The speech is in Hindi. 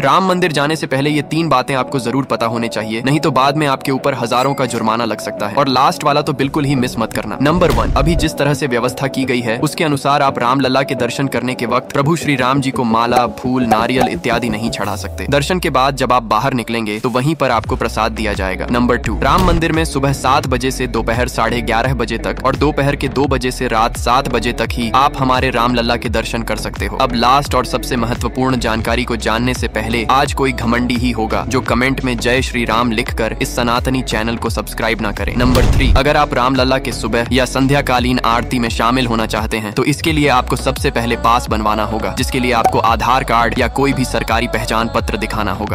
राम मंदिर जाने से पहले ये तीन बातें आपको जरूर पता होने चाहिए, नहीं तो बाद में आपके ऊपर हजारों का जुर्माना लग सकता है। और लास्ट वाला तो बिल्कुल ही मिस मत करना। नंबर 1, अभी जिस तरह से व्यवस्था की गई है उसके अनुसार आप रामलला के दर्शन करने के वक्त प्रभु श्री राम जी को माला, फूल, नारियल इत्यादि नहीं चढ़ा सकते। दर्शन के बाद जब आप बाहर निकलेंगे तो वहीं पर आपको प्रसाद दिया जाएगा। नंबर 2, राम मंदिर में सुबह 7 बजे से दोपहर 11:30 बजे तक और दोपहर के 2 बजे से रात 7 बजे तक ही आप हमारे रामलला के दर्शन कर सकते हो। अब लास्ट और सबसे महत्वपूर्ण जानकारी को जानने से पहले आज कोई घमंडी ही होगा जो कमेंट में जय श्री राम लिखकर इस सनातनी चैनल को सब्सक्राइब ना करे। नंबर 3, अगर आप रामलला के सुबह या संध्याकालीन आरती में शामिल होना चाहते हैं तो इसके लिए आपको सबसे पहले पास बनवाना होगा, जिसके लिए आपको आधार कार्ड या कोई भी सरकारी पहचान पत्र दिखाना होगा।